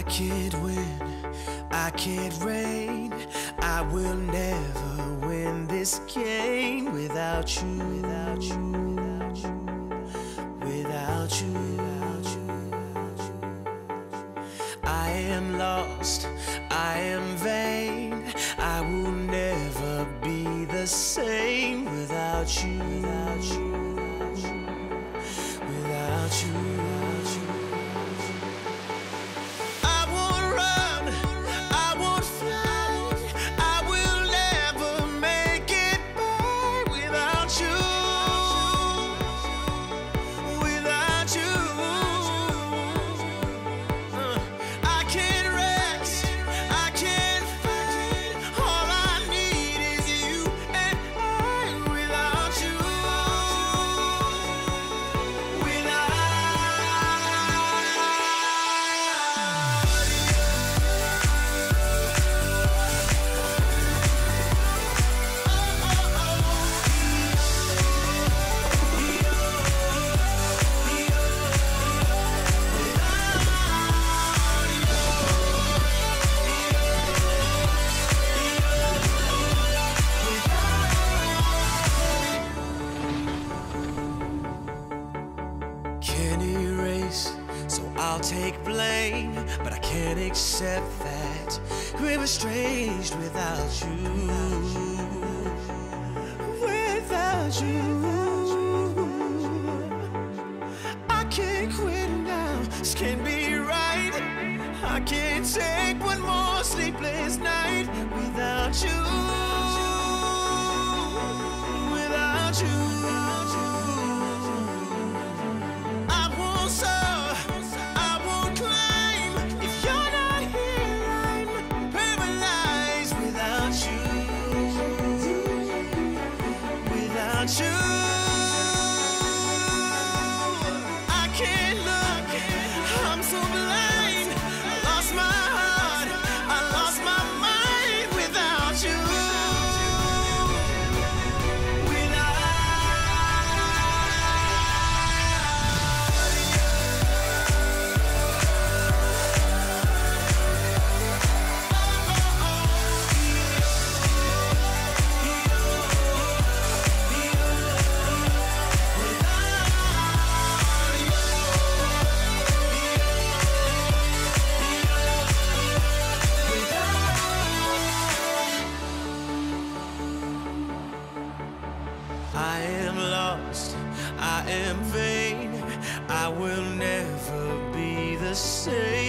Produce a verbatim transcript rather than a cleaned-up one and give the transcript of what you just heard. I can't win, I can't reign, I will never win this game without you, without you, without you, without you, without you. I am lost, I am vain, I will never be the same without you, without you, without you, without you. Can't erase, so I'll take blame, but I can't accept that we're estranged without you, without you. I can't quit now, this can't be right. I can't take one more sleepless night without you, without you. I am lost, I am vain, I will never be the same.